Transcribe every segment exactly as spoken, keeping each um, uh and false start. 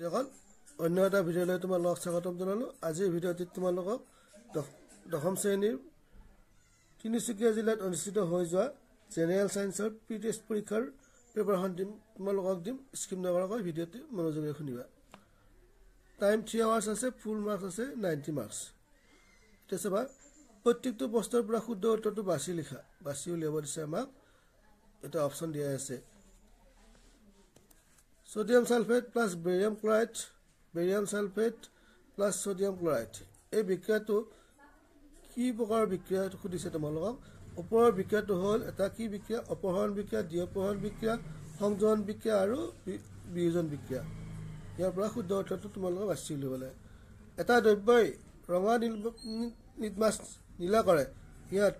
দেখুন অন্য এটা ভিডিও লৈ তোমালোক স্বাগতম জনালো। আজি ভিডিওটিত তোমালোকক দশম শ্ৰেণীৰ তিনিচুকীয়া জিলাত অনুষ্ঠিত হৈ যোৱা জেনেৰেল সায়েন্সৰ প্ৰিটেষ্ট পৰীক্ষাৰ প্ৰিপাৰেচন দিম তোমালোকক দিম। স্কিপ নকৰাকৈ ভিডিওটি মনোযোগেৰে শুনিবা। টাইম থ্ৰী আৱাৰ্ছ আছে, ফুল মাৰ্কছ আছে নব্বৈ মাৰ্কছ। এতিয়া চাবা প্ৰত্যেকটো বস্তুৰ পৰা শুদ্ধ উত্তৰটো বাছি লিখা, বাছি উলিয়াব দিছে আমাক। এটা অপচন দিয়া আছে sodium sulphate plus barium chloride, barium sulphate plus sodium chloride. ये विक्रिया तो कि प्रकार विक्रिया खुदिसे तुम्हालोक ऊपर विक्रिया तो हल एटा कि विक्रिया अपहरण विक्रिया द्विअपहरण विक्रिया संयोजन विक्रिया और वियोजन विक्रिया। यार पर शुद्ध उत्तरটো तुम्हालोक বাছি লৈ গলে এটা দ্ৰব্যই ৰঙা নীলমাছ নীলা কৰে ইয়াত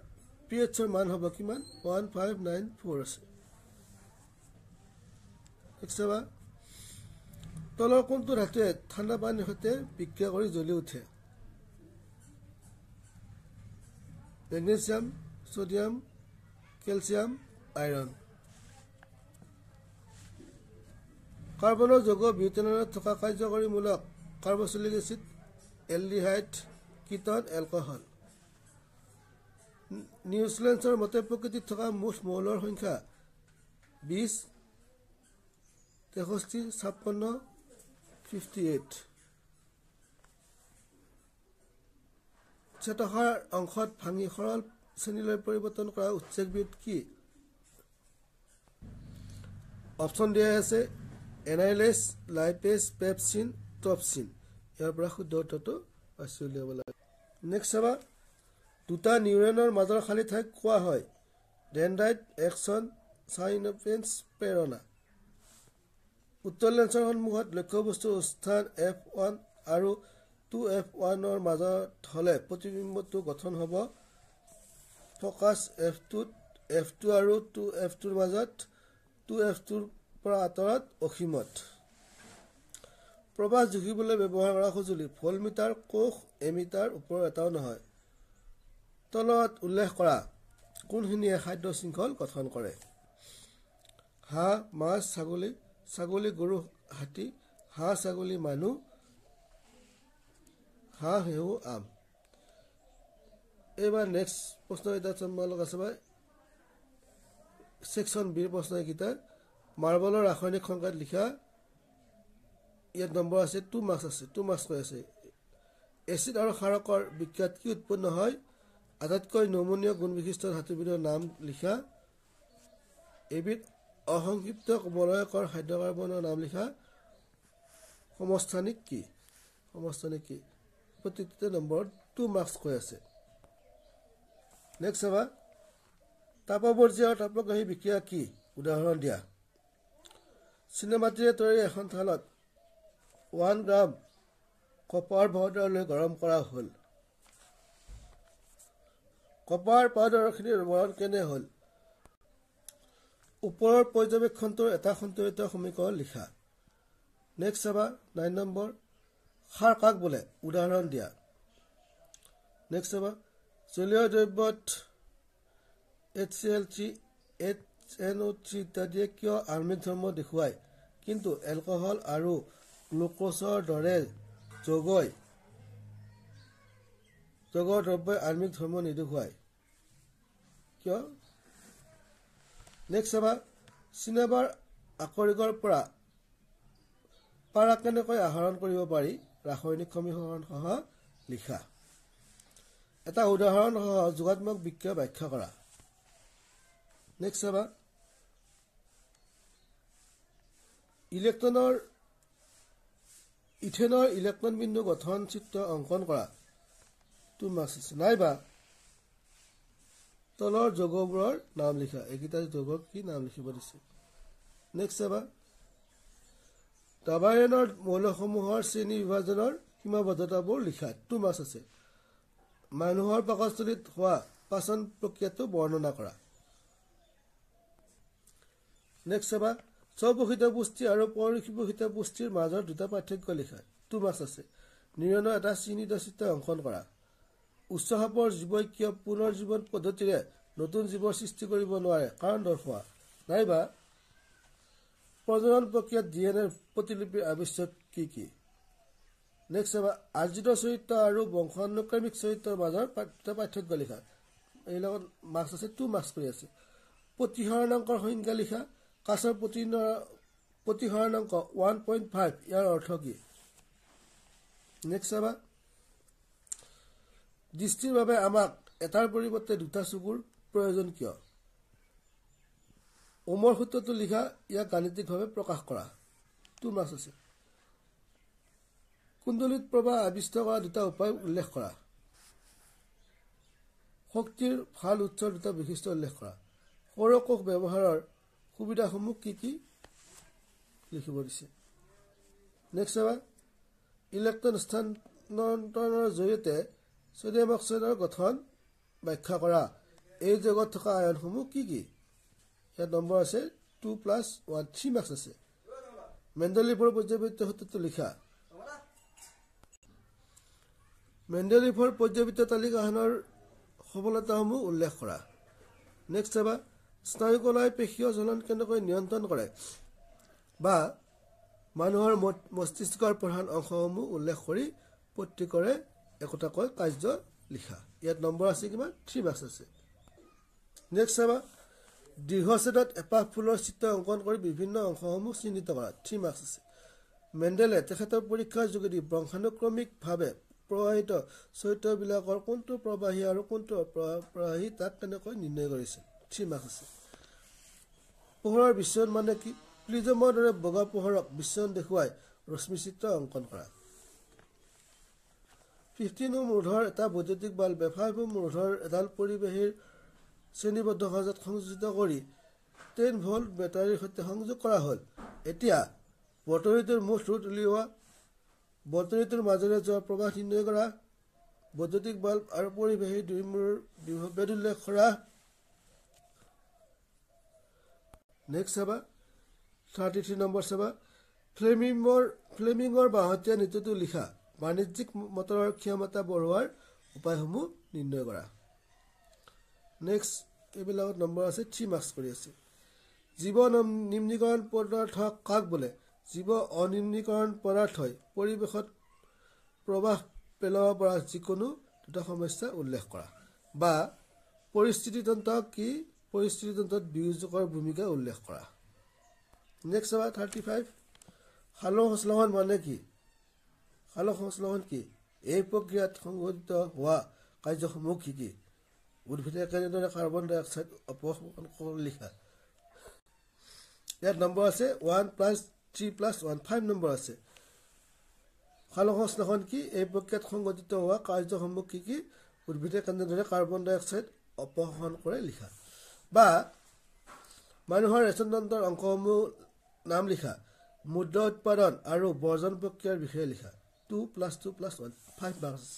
পিএইচৰ মান হ'ব কিমান এক পাঁচ নয় চাৰি আছে। একসেবা তলৰ কোনটো ধাতুৱে ঠাণ্ডা পানীৰ সৈতে বিক্ৰিয়া কৰি জ্বলি উঠে? Magnesium, sodium, calcium, iron. কাৰ্বনৰ যৌগ বিউটেনত থকা কাৰ্যকৰীমূলক carboxylic acid, aldehyde, ketone, alcohol. নিউজিলেণ্ডৰ মতে প্ৰকৃতিত থকা মুঠ মৌলৰ সংখ্যা বিশ, তেষষ্ঠি, ছাপন্ন, ফিফটি এইট। চেতসাৰ অংশত ভাঙি সৰল শ্ৰেণীলৈ পৰিৱৰ্তন কৰা উৎসেচকবিধ কি? অপচন দিয়া আছে এনাইলেছ, লাইপেজ, পেপচিন, ট্ৰপচিন। ইয়াৰ পৰা শুদ্ধ উত্তৰটো বাছি উলিয়াব লাগে। নেক্সট চাবা দুটা নিউৰনৰ মাজৰ খালী ঠাইক কোৱা হয় ডেনড্ৰাইট, একচন, চাইনোপেঞ্চ, প্ৰেৰণা। उत्तर लेंसर सन्मुखत लक्ष्य बस्तुर स्थान एफ ओवान और टू एफ ओवानर मजत हले प्रतिबिम्बटो गठन हब focus F two F two और टू एफ टूर मजत टू एफ टूर आतरत असीमत। प्रवास जुखिबले व्यवहार करा सजुली भल्टमिटार कोष एमिटार ऊपर एटाओ नहय। तলত उल्लेख करा कोनखिनिये खाद्य शृंखल गठन करे? हाह, माছ, ছাগলী, ছাগলী, গৰু, হাতী। হাঁহ, ছাগলী, মানুহ। হাঁহ, হেহু, আম। এইবাৰ নেক্সট প্ৰশ্ন এটা তোমালোক আছে ভাই সেকশন বি ৰ প্ৰশ্ন এইকেইটা। মাৰ্বলৰ ৰাসায়নিক সংকেত লিখা। ইয়াত নম্বৰ আছে টু মাৰ্কছ আছে টু মাৰ্কছ কৈ আছে। এচিড আৰু সাৰকৰ বিক্ৰিয়াত কি উৎপন্ন হয়? আটাইতকৈ নমনীয় গুণবিশিষ্ট ধাতুবিধৰ নাম লিখা। এবিধ असंक्षिप्त बलयकर खाद्य कार्बनर नाम लिखा। समस्थानिक की समस्थानिक की प्रतिटिते नम्बर टू मार्क्स কৈ আছে। नेक्स्ट চাবা তাপবৰ্জী আৰু তাপগ্ৰাহী বিক্ৰিয়া কি? উদাহৰণ দিয়া। চিনেমাটিৰে তৈয়াৰী এখন থালত এক গ্ৰাম কপাৰ পাউডাৰ লৈ গৰম কৰা হ'ল। কপাৰ পাউডাৰখিনি ৰঙৰ কেনে হ'ল? ऊपर पर्यवेक्षणटर एटा सन्तुलित समीकरण लिखा। नेक्स्ट चाबा नाइन नम्बर सार काक बोले? उदाहरण दिया। नेक्स्ट चाबा जलीय द्रव्यत H C L three H N O three इत्यादि क्यों आण्विक धर्म देखाय किन्तु एल्कोहल और ग्लुकोजर दरे जौगय जौगर द्रव्य आण्विक धर्म नेदेखाय क्यों? नेक्स्ट चाबा सिनेमार আকৰিকৰ পৰা পাৰা কেনেকৈ আহৰণ কৰিব পাৰি? ৰাসায়নিক সমীকৰণসহ লিখা। এটা উদাহৰণসহ যোগাত্মক বিক্ৰিয়া ব্যাখ্যা কৰা। নেক্সট চাবা ইলেক্ট্ৰনৰ ইথেনৰ ইলেক্ট্ৰন বিন্দু গঠন চিত্ৰ অংকন কৰা। টু মাৰ্কছ আছে। নাইবা তলৰ যৌগবোৰৰ নাম লিখা। এইকেইটা যৌগৰ কি নাম লিখিব দিছে। নেক্সট চাবা টাবায়নৰ মৌলসমূহৰ শ্ৰেণী বিভাজনৰ সীমাবদ্ধতাবোৰ লিখা। টু মাৰ্কছ আছে। মানুহৰ পাকস্থলীত হোৱা পাচন প্ৰক্ৰিয়াটো বৰ্ণনা কৰা। নেক্সট চাবা স্বপোষিত পুষ্টি আৰু পৰশিপোষিত পুষ্টিৰ মাজৰ দুটা পাৰ্থক্য লিখা। টু মাৰ্কছ আছে। নিউৰনৰ এটা চিহ্নিত চিত্ৰ অংকন কৰা। উচ্চ চাপৰ জীৱই কিয় পুনৰ্জীৱন পদ্ধতিৰে নতুন জীৱৰ সৃষ্টি কৰিব নোৱাৰে কাৰণ দৰ্শোৱা। নাইবা প্ৰজনন প্ৰক্ৰিয়াত ডি এন এৰ প্ৰতিলিপিৰ আৱশ্যক की की नेक्स्ट अब आर्जित चरित्र और वंशानुक्रमिक चरित्र मजर पार्थक्य लिखा यह मार्क्स आसे टू मार्क्स कर प्रतिहरणांक संख्या लिखा काछर प्रतिहरणांक वन पॉइंट फाइव यार अर्थ की नेक्स्ट अब दृष्टिर भावे आमाक एटार परिवर्ते दुटा चकुर प्रयोजन किय ओमर सूत्रटो लिखा या गाणितिक भावे प्रकाश करा टू मार्क्स आसे कुंडलित प्रभाव आविष्ट करा दुटा उपाय उल्लेख करा शक्तिर फाल उच्च दुटा विशिष्ट उल्लेख करा सौरकोष व्यवहारेर सुविधाসমূह की की लिखिब दिछे नेक्स्ट आबा इलेक्ट्रन स्थानान्तरणर जरियते सोडियम अक्साइडर गठन व्याख्या करा ए जगत थका आयनসমূह की की यार नम्बर आसे two plus one three marks आसे मेन्डेलिभर पर्यावृत्त सूत्रटो लिखा मेन्डेलिभर पर्यावृत्त तालिकाखনৰ সফলতাসমূহ উল্লেখ কৰা নেক্সট হবা স্নায়ুকলাই পেশীয় জ্বলন কেনেকৈ নিয়ন্ত্ৰণ কৰে বা মানুহৰ মস্তিষ্কৰ প্ৰধান অংশসমূহ উল্লেখ কৰি প্ৰত্যেকৰে একোটাকৈ কাৰ্য লিখা ইয়াত নম্বৰ আছে কিমান থ্ৰী মাৰ্কছ আছে নেক্সট হবা দীৰ্ঘছেদত এপাহ ফুলৰ চিত্ৰ অংকন কৰি বিভিন্ন অংশসমূহ চিহ্নিত কৰা থ্ৰী মাৰ্কছ আছে মেণ্ডেলে তেখেতৰ পৰীক্ষাৰ যোগেদি বংশানুক্ৰমিকভাৱে प्रवाहित चरित्रবিলাকৰ কোনটো প্ৰবাহী আৰু কোনটো অপ্ৰবাহী তাক কেনেকৈ নিৰ্ণয় কৰিছে থ্ৰী মাৰ্কছ আছে পোহৰৰ বিচ্ছন মানে কি প্লিজমৰ দৰে বগা পোহৰক বিচ্ছন দেখুৱাই ৰশ্মিচিত্ৰ অংকন কৰা পঞ্চাছ মূৰ্ধৰ এটা বৈদ্যুতিক বাল্ব ব্যৱহাৰ মূৰ্ধৰ এডাল পৰিবাহীৰ শ্ৰেণীবদ্ধ সঁজাত সংযোজিত কৰি দহ ভোল্ট বেটাৰীৰ সৈতে সংযোগ কৰা হ'ল এতিয়া বৈদ্যুতিৰ মুঠ ৰূপ উলিওৱা বৈদ্যুতিৰ মাজেৰে যোৱা প্ৰবাহ নিৰ্ণয় কৰা বৈদ্যুতিক বাল্ব আৰু পৰিবাহী দুইমূৰ বিভেদ উল্লেখ কৰা নেক্সট চাবা থাৰ্টি থ্ৰী নম্বৰ চাবা ফ্লেমিঙৰ ফ্লেমিঙৰ বাহতীয়া নীতিটো লিখা বাণিজ্যিক মটৰৰ ক্ষমতা বঢ়োৱাৰ উপায়সমূহ নিৰ্ণয় কৰা নেক্সট এইবিলাকত নম্বৰ আছে থ্ৰী মাৰ্কছ কৰি আছে জীৱ নিম্নীকৰণ পদাৰ্থ কাক বোলে জীৱ অনিম্নীকৰণ পদাৰ্থই পৰিৱেশত প্ৰবাহ পেলাব পৰা যিকোনো দুটা সমস্যা উল্লেখ কৰা বা পৰিস্থিতিতন্ত্ৰ কি পৰিস্থিতিতন্ত্ৰত বিয়োজকৰ ভূমিকা উল্লেখ কৰা নেক্সট চাবা থাৰ্টি ফাইভ সালোক সংশ্লেষণ মানে কি সালোক সংশ্লেষণ কি এই প্ৰক্ৰিয়াত সংঘটিত হোৱা কাৰ্যসমূহ কি কি উদ্ভিদে কেনেদৰে কাৰ্বন ডাই অক্সাইড অপসাৰণ কৰি লিখা ইয়াত নম্বৰ আছে one plus three plus one five number आसे सालोक संश्लेषण की प्रक्रिया संघटित हुआ कार्यसमूह की कि उद्भिदे केनेदरे कार्बन डाइ अक्साइड अपहरण करे लिखा बा मानुहर रेशनतंत्र अंशসমূह नाम लिखा मुद्रा उत्पादन और बर्जन प्रक्रियार विषय लिखा two plus two plus one five marks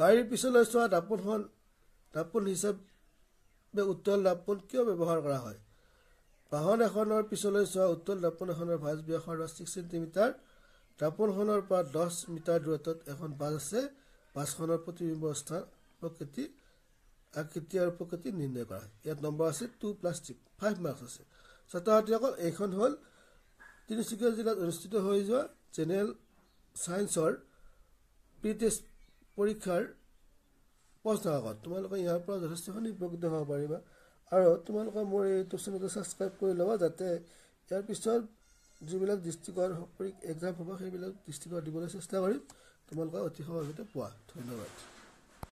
गाड़ीर पिछले चोरा दापोनखन दापोन हिसाबे उत्तल दापोन क्यों व्यवहार करा हय বাহন এখনৰ পিছলৈ চোৱা উত্তল দাপোন এখনৰ ভাঁজ ব্যাসাৰ্ধ ছিক্স চেণ্টিমিটাৰ দাপোনখনৰ পৰা দহ মিটাৰ দূৰত্বত এখন ভাঁজ আছে ভাঁজখনৰ প্ৰতিবিম্ব স্থান প্ৰকৃতি আকৃতি আৰু প্ৰকৃতি নিৰ্ণয় কৰা ইয়াত নম্বৰ আছে two plus three five marks আছে ছাত্ৰছাত্ৰীসকল এইখন হ'ল তিনিচুকীয়া জিলাত অনুষ্ঠিত হৈ যোৱা জেনেৰেল ছায়েন্সৰ প্ৰি টেষ্ট পৰীক্ষাৰ প্ৰশ্ন কাকত তোমালোকে ইয়াৰ পৰা যথেষ্টখিনি উপকৃত হ'ব পাৰিবা और तुम्हारे मोर यूट्यूब चेनेल सबसक्राइब कर ला जाते यार पीछे जीवन डिस्ट्रिक्टर एग्जाम हम सब दृष्टिकोण दीबले चेष्टा कर तुम अति सहजते पा धन्यवाद।